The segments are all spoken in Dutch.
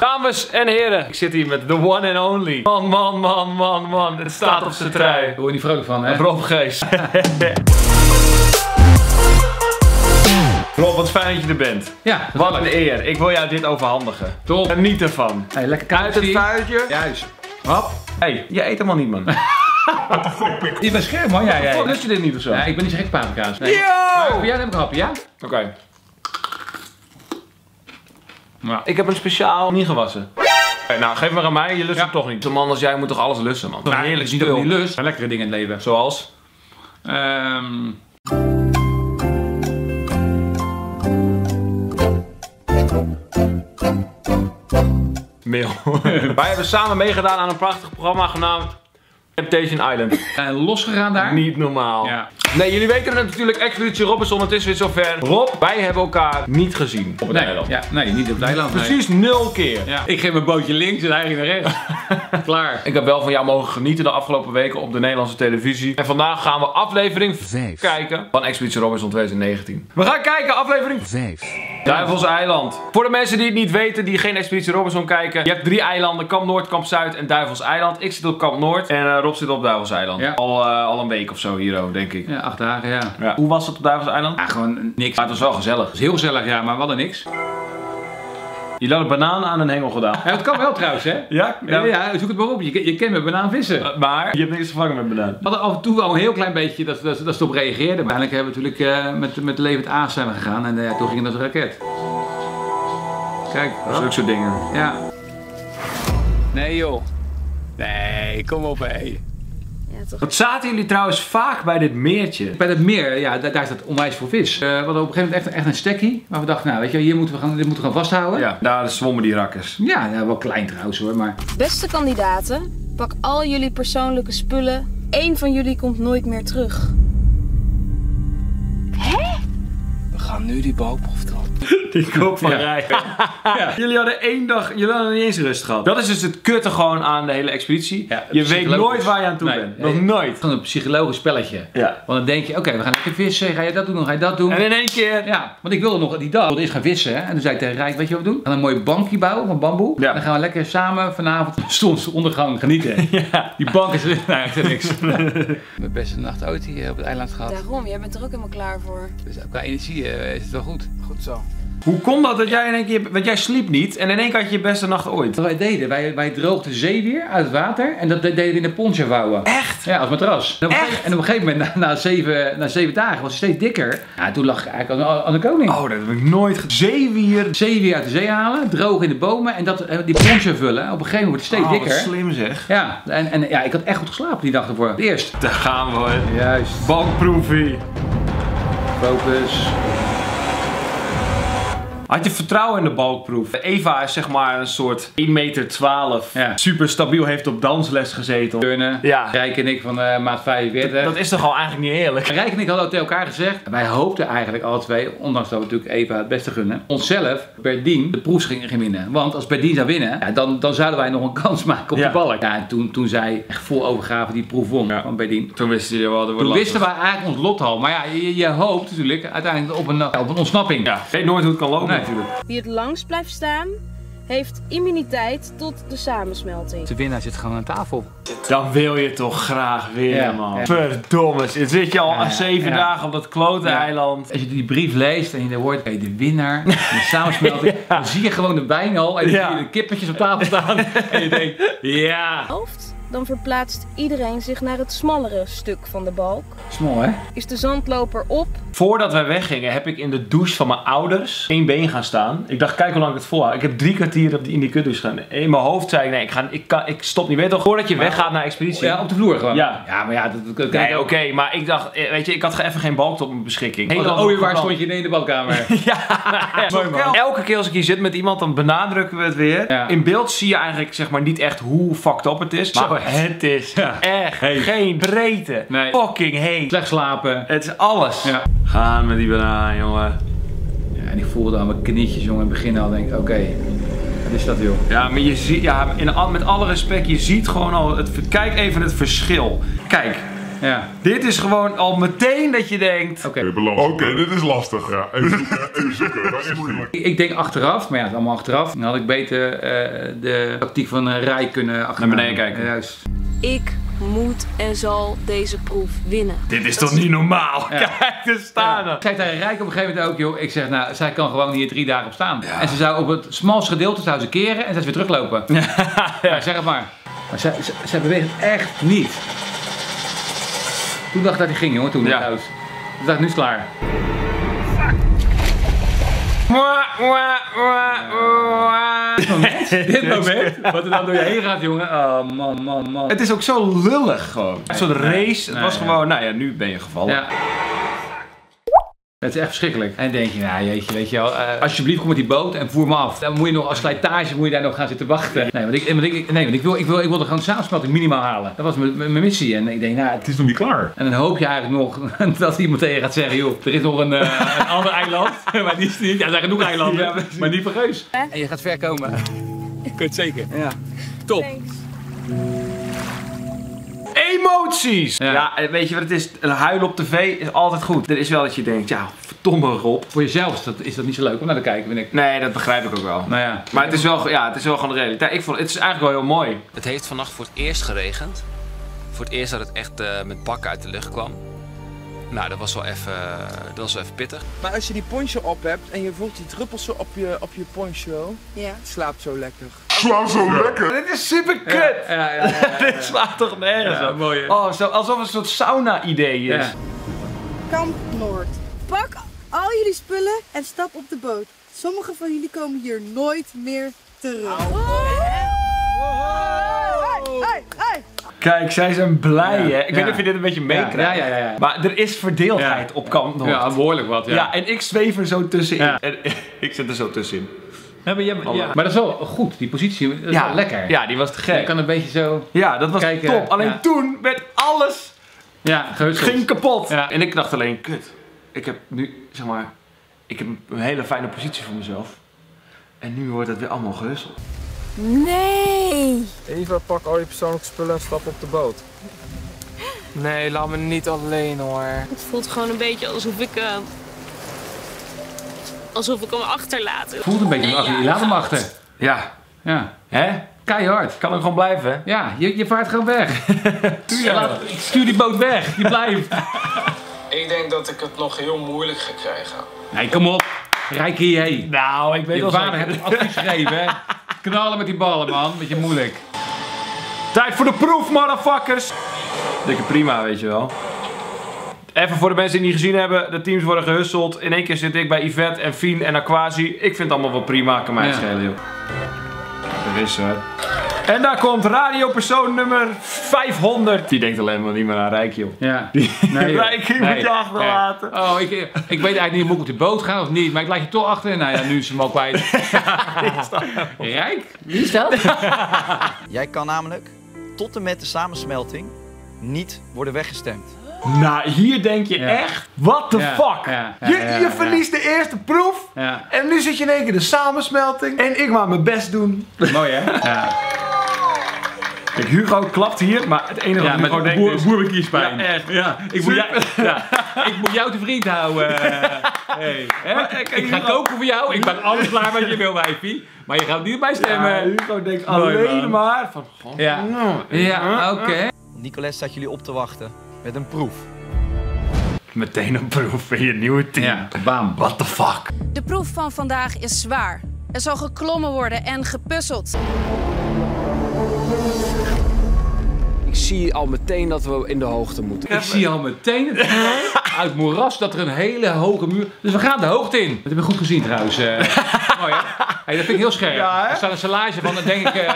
Dames en heren, ik zit hier met the one and only. Man, het staat op zijn trui. Daar word je niet vrolijk van, hè? Rob Geus. Rob, wat fijn dat je er bent. Ja, wat een eer. Ik wil jou dit overhandigen. Top. Geniet ervan. Hey, lekker koud. Uit het vuiltje. Juist. Hop. Hey, je eet helemaal niet, man. Je bent scherp, man. Ja, ja. Lust je dit niet of zo? Ja, ik ben niet zo gek paprika's. Nee. Yo! Maar voor jou neem ik een hapje, ja? Oké. Okay. Ja. Ik heb hem speciaal niet gewassen. Hey, nou, geef maar aan mij, je lust hem toch niet. Zo'n man als jij moet toch alles lusten, man? Nou, heerlijk, niet op die lust. Lekkere dingen in het leven. Zoals? Meel. Wij hebben samen meegedaan aan een prachtig programma genaamd Temptation Island. En losgegaan daar? Niet normaal. Ja. Nee, jullie weten het natuurlijk, Expeditie Robinson, het is weer zover. Rob, wij hebben elkaar niet gezien op het eiland. Ja, nee, niet op het eiland. Precies 0 keer. Ja. Ik geef mijn bootje links en eigenlijk naar rechts. Klaar. Ik heb wel van jou mogen genieten de afgelopen weken op de Nederlandse televisie. En vandaag gaan we aflevering 5 kijken van Expeditie Robinson 2019. We gaan kijken, aflevering 5. Duivelseiland. Voor de mensen die het niet weten, die geen Expeditie Robinson kijken. Je hebt 3 eilanden, Kamp Noord, Kamp Zuid en Duivelseiland. Ik zit op Kamp Noord en Rob zit op Duivelseiland. Ja. Al een week of zo hier, denk ik. Ja, 8 dagen, ja. Hoe was het op Duivelseiland? Ja, gewoon niks. Maar het was wel gezellig. Het was heel gezellig, ja, maar we hadden niks. Je had een banaan aan een hengel gedaan. Ja, dat kan wel trouwens, hè? Ja, nou, ja, zoek het maar op. Je kent met banaan vissen. Maar je hebt niks gevangen met banaan. We hadden af en toe al een heel klein beetje dat ze erop reageerden. Maar uiteindelijk hebben we natuurlijk met levend aas zijn we gegaan. En toen ging het als een raket. Kijk, zulke soort dingen. Ja. Nee, joh. Nee, kom op, hé. Ja, wat zaten jullie trouwens vaak bij dit meertje? Bij dat meer, ja, daar staat onwijs voor vis. We hadden op een gegeven moment echt een stekkie. Maar we dachten, nou weet je, dit moeten we gaan vasthouden. Ja, daar zwommen die rakkers. Ja, ja, wel klein trouwens hoor, maar... Beste kandidaten, pak al jullie persoonlijke spullen. 1 van jullie komt nooit meer terug. Hè? We gaan nu die balkproef doen. Die koop van rijden. Ja. Jullie hadden 1 dag, jullie hadden niet eens rust gehad. Dat is dus het kutte gewoon aan de hele expeditie. Ja, je weet nooit waar je aan toe bent. Nog nooit. Van een psychologisch spelletje. Ja. Want dan denk je, oké, we gaan lekker vissen. Ga je dat doen, dan ga je dat doen. En in 1 keer. Ja, want ik wilde nog die dag. Ik wilde eerst gaan vissen. Hè? En toen zei ik tegen Rijk, weet je wat we doen? We gaan een mooi bankje bouwen van bamboe. Ja. Dan gaan we lekker samen vanavond zonsondergang genieten. Ja. Die bank is niks. Mijn beste nacht ooit hier op het eiland gehad. Daarom, jij bent er ook helemaal klaar voor. Dus qua energie is het wel goed. Goed zo. Hoe kon dat jij in 1 keer, want jij sliep niet en in 1 keer had je je beste nacht ooit? Wat wij deden, wij droogden zeewier uit het water en dat deden we in een poncho vouwen. Echt? Ja, als matras. En op een gegeven moment, na 7 dagen, was het steeds dikker. Ja, toen lag ik eigenlijk aan de koning. Oh, dat heb ik nooit gedaan. Zeewier uit de zee halen, droog in de bomen en die poncho vullen. Op een gegeven moment wordt het steeds dikker. Wat slim zeg. Ja, en ja, ik had echt goed geslapen die dag ervoor. Het eerst. Daar gaan we hoor. Juist. Bankproefie. Focus. Had je vertrouwen in de balkproef? Eva is zeg maar een soort 1,12 meter. Ja. Super stabiel, heeft op dansles gezeten. Turnen. Ja. Rijk en ik van maat 45. Dat is toch al eigenlijk niet eerlijk? Rijk en ik hadden tegen elkaar gezegd. Wij hoopten eigenlijk alle twee, ondanks dat we natuurlijk Eva het beste gunnen, onszelf Berdien de proefs gingen winnen. Want als Berdien zou winnen, ja, dan zouden wij nog een kans maken op de balk. Ja, en toen zij echt vol overgave die proef won van Berdien. Toen wisten jullie wel, toen wisten wij eigenlijk ons lot al. Maar ja, je hoopt natuurlijk uiteindelijk op een ontsnapping. Ja. Weet nooit hoe het kan lopen. Nee. Wie het langst blijft staan, heeft immuniteit tot de samensmelting. De winnaar zit gewoon aan tafel. Dan wil je toch graag weer, man. Verdomme, het zit je al 7 dagen op dat klote eiland. Als je die brief leest en je hoort, hey, de winnaar, de samensmelting, dan zie je gewoon de wijn al en dan zie je de kippetjes op tafel staan. En je denkt, Dan verplaatst iedereen zich naar het smallere stuk van de balk. Smal, hè? Is de zandloper op. Voordat wij weggingen heb ik in de douche van mijn ouders 1 been gaan staan. Ik dacht, kijk hoe lang ik het volhoud. Ik heb 3 kwartier in die kutdouche staan. In mijn hoofd zei ik, nee, ik stop niet. Weet toch, voordat je weggaat naar expeditie. Ja, op de vloer gewoon. Ja, maar ja, dat kan nee, oké, maar ik dacht, weet je, ik had even geen balk op mijn beschikking. Waar stond je in de badkamer? Elke keer als ik hier zit met iemand, dan benadrukken we het weer. Ja. In beeld zie je eigenlijk, zeg maar, niet echt hoe fucked up het is. Maar het is echt geen breedte. Nee. Fucking heet. Slecht slapen. Het is alles. Ja. Gaan met die banaan, jongen. Ja, en ik voelde aan mijn knietjes, jongen. In het begin al denk ik, oké, wat is dat, joh? Ja, maar je ziet, met alle respect, je ziet gewoon al, kijk even het verschil. Kijk, Ja. Dit is gewoon al meteen dat je denkt... Oké, dit is lastig. Ja, even zoeken. Dat is moeilijk. Ik denk achteraf, maar ja, het is allemaal achteraf. Dan had ik beter de tactiek van een rij kunnen achter naar beneden kijken. Juist. Ik moet en zal deze proef winnen. Dit is dat toch niet normaal? Ja. Kijk, er staan er. Kijk, daar Rijk op een gegeven moment ook, joh. Ik zeg, nou, zij kan gewoon hier 3 dagen op staan. Ja. En ze zou op het smalste gedeelte zou ze keren en zou ze weer teruglopen. Ja. Ja, zeg het maar. Maar zij beweegt echt niet. Toen dacht ik dat hij ging, jongen, toen naar huis. Toen dacht ik, nu is het klaar. Dit moment, wat er dan door je heen gaat, jongen. Oh man, man, man. Het is ook zo lullig gewoon. Zo'n race, het was gewoon, nou ja, nu ben je gevallen. Ja. Het is echt verschrikkelijk. En dan denk je, nou jeetje, weet je wel, alsjeblieft kom met die boot en voer me af. Dan moet je nog als slijtage, moet je daar nog gaan zitten wachten. Nee, want ik wilde gewoon samensmelting minimaal halen. Dat was mijn missie. En ik denk, nou, het is nog niet klaar. En dan hoop je eigenlijk nog dat iemand tegen je gaat zeggen, joh, er is nog een ander eiland. Maar die is niet, ja, er zijn genoeg eilanden, ja, maar niet voor Geus. En je gaat ver komen. Kunt zeker. Ja. Top. Thanks. Emoties! Ja. Ja, weet je wat het is? Een huilen op tv is altijd goed. Er is wel dat je denkt, ja, verdomme Rob. Voor jezelf is dat niet zo leuk om naar te kijken, vind ik. Nee, dat begrijp ik ook wel. Nou ja. Maar het is wel gewoon de realiteit. Ik vond, het is eigenlijk wel heel mooi. Het heeft vannacht voor het eerst geregend. Voor het eerst dat het echt met bakken uit de lucht kwam. Nou, dat was wel even pittig. Maar als je die poncho op hebt en je voelt die druppels zo op je poncho, ja. Slaapt zo lekker. Slaap zo lekker! Dit is super kut! Ja. Dit slaat toch nergens op. Mooi. Oh, alsof het een soort sauna-idee is. Ja. Kamp Noord. Pak al jullie spullen en stap op de boot. Sommigen van jullie komen hier nooit meer terug. Hey. Kijk, zij zijn blij, hè? Ik weet niet of je dit een beetje meekrijgt. Ja. Maar er is verdeeldheid op Kamp Noord. Ja, behoorlijk wat, ja. Ja, en ik zweef er zo tussenin. Ja. En ik zit er zo tussenin. Ja, maar dat is wel goed, die positie is wel lekker. Ja, die was te gek. Je kan een beetje zo... Ja, dat was kijken, top. Alleen toen werd alles... Ja, gehusseld. Ging kapot. Ja. En ik dacht alleen, kut. Ik heb nu, zeg maar... Ik heb een hele fijne positie voor mezelf. En nu wordt het weer allemaal gehusseld. Nee! Eva, pak al je persoonlijke spullen en stap op de boot. Nee, laat me niet alleen hoor. Het voelt gewoon een beetje alsof ik hem achterlaat. Het voelt een beetje alsof je laat hem achter. Ja. Hè? Keihard. Kan hem gewoon blijven, hè? Ja, je vaart gewoon weg. Ik stuur die boot weg. Die blijft. Ik denk dat ik het nog heel moeilijk ga krijgen. Nee, kom op. Rijk hierheen. Nou, ik weet wel zeker. Je vader heeft het afgeschreven, hè? Knallen met die ballen, man. Beetje moeilijk. Tijd voor de proef, motherfuckers! Dikke prima, weet je wel. Even voor de mensen die het niet gezien hebben. De teams worden gehusteld. In één keer zit ik bij Yvette en Fien en Aquasi. Ik vind het allemaal wel prima. Kan mij schelen, joh. Dat is het. En daar komt radiopersoon nummer 500. Die denkt alleen maar niet meer aan Rijk, joh. Ja. Rijk moet je achterlaten. Nee. Oh, ik weet eigenlijk niet of ik op de boot ga of niet, maar ik laat je toch achter. Nou ja, nu is hem al kwijt. Rijk? Wie is dat? Jij kan namelijk tot en met de samensmelting niet worden weggestemd. Nou, hier denk je echt, what the fuck? Je verliest de eerste proef en nu zit je in één keer de samensmelting en ik maar mijn best doen. Mooi, hè? Ja. Kijk, Hugo klapt hier, maar het enige wat Hugo denkt is... boerenkiespijn. Ja, echt. Ja. Ik moet jou te vriend houden. Hey. Maar, ik ga koken voor jou. Ik ben alles klaar wat je wil, wijfie. Maar je gaat niet bij stemmen. Ja, Hugo denkt alleen maar van... God. Ja, oké. Nicolette staat jullie op te wachten met een proef. Meteen een proef in je nieuwe team. Ja. Bam. What the fuck? De proef van vandaag is zwaar. Er zal geklommen worden en gepuzzeld. Ik zie al meteen dat we in de hoogte moeten. Ik zie al meteen het uit moeras dat er een hele hoge muur... Dus we gaan de hoogte in. Dat heb je goed gezien trouwens. Mooi, hè? Hey, dat vind ik heel scherp. Ja, er staat een salage van, denk ik,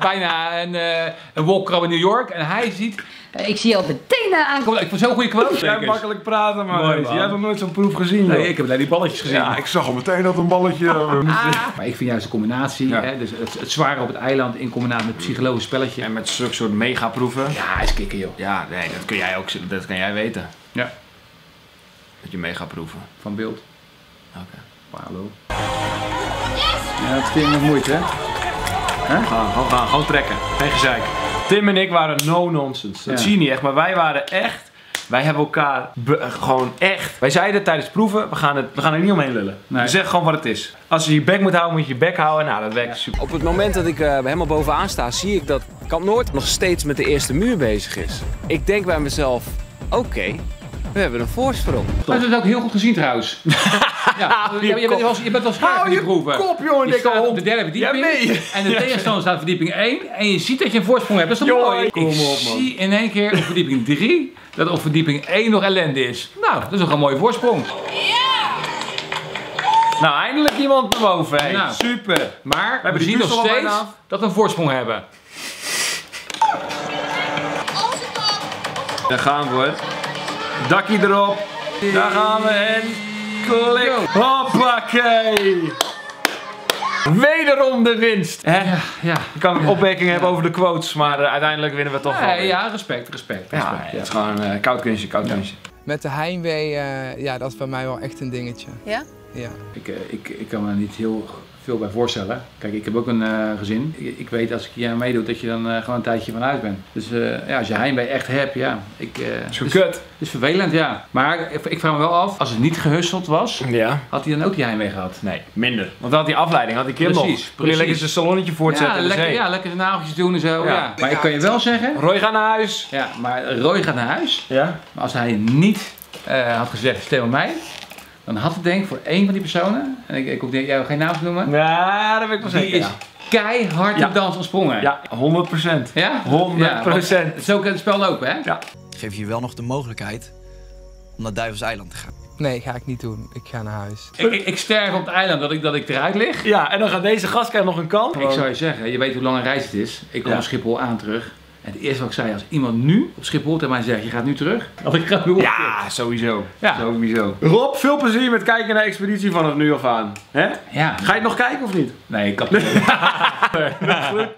bijna een wolkkrab in New York. En hij ziet... Ik zie al meteen aankomen. Ik vond zo'n goede quote. Jij makkelijk praten, maar jij hebt nog nooit zo'n proef gezien. Nee, ik heb alleen die balletjes gezien. Ja, ik zag al meteen dat een balletje... Maar ik vind juist de combinatie, hè, dus het zware op het eiland in combinatie met psychologisch spelletje. En met zulke soort megaproeven. Ja, is kicken, joh. Ja, nee, dat kun jij ook, dat kan jij weten. Ja. Dat je megaproeven. Van beeld. Oké. Hallo. Ja, dat vind je nog moeite, hè? Gewoon trekken. Geen gezeik. Tim en ik waren no-nonsense. Dat zie je niet echt, maar wij waren echt... Wij hebben elkaar gewoon echt... Wij zeiden tijdens proeven, we gaan er niet omheen lullen. Nee. We zeggen gewoon wat het is. Als je je bek moet houden, moet je je bek houden. Nou, dat werkt super. Op het moment dat ik helemaal bovenaan sta, zie ik dat Kamp Noord nog steeds met de eerste muur bezig is. Ik denk bij mezelf, oké, we hebben een voorsprong. We hebben het ook heel goed gezien trouwens. Ja, je bent wel scherp in die proeven. Hou je kop, jongen, dikke hond. Op de derde verdieping. Ja, nee. En de tegenstander staat verdieping 1. En je ziet dat je een voorsprong hebt. Dat is toch mooi? Kom op, man. Ik zie in één keer op verdieping 3 dat op verdieping 1 nog ellende is. Nou, dat is nog een mooie voorsprong. Ja. Nou, eindelijk iemand naar boven. Hey. Nou, super. Maar we zien nog steeds dat we een voorsprong hebben. Daar gaan we. Dakkie erop. Daar gaan we en... Klik. Hoppakee! Wederom de winst! Je kan ook opmerkingen hebben over de quotes, maar uiteindelijk winnen we toch wel. Ja, respect. Ja, het is gewoon een koud kunstje. Met de heimwee, dat is bij mij wel echt een dingetje. Ja? Ja. Ik kan me niet heel veel bij voorstellen. Kijk, ik heb ook een gezin. Ik weet als ik hier aan meedoe dat je dan gewoon een tijdje vanuit bent. Dus als je heimwee echt hebt, Het is vervelend, Maar ik vraag me wel af, als het niet gehusteld was, had hij dan ook die heimwee gehad? Nee, minder. Want dan had die afleiding, had die kind nog. Precies. Lekker zijn salonnetje voortzetten. Lekker zijn nageltjes doen en zo. Ja. Maar ik kan je wel zeggen... Roy gaat naar huis. Ja, maar Roy gaat naar huis. Ja. Maar als hij niet had gezegd, stel mij... Dan had het denk ik voor één van die personen, en ik hoef jou geen naam te noemen. Ja, dat weet ik wel zeker. Die is keihard op dans gesprongen. Ja, 100%. Ja? 100%. Ja, zo kan het spel lopen, hè? Ja. Geef je wel nog de mogelijkheid om naar Duivelseiland te gaan? Nee, ga ik niet doen. Ik ga naar huis. Ik sterf op het eiland dat ik eruit lig. Ja, en dan gaat deze gast nog een kant. Ik zou je zeggen, je weet hoe lang een reis het is. Ik kom op Schiphol aan terug. En het eerste wat ik zei, als iemand nu op Schiphol tegen mij zegt, je gaat nu terug, dat ik ga nu sowieso. Rob, veel plezier met kijken naar Expeditie vanaf nu af aan. Hè? Ja. Ga je het nog kijken of niet? Nee, ik kan het niet. Dat lukt.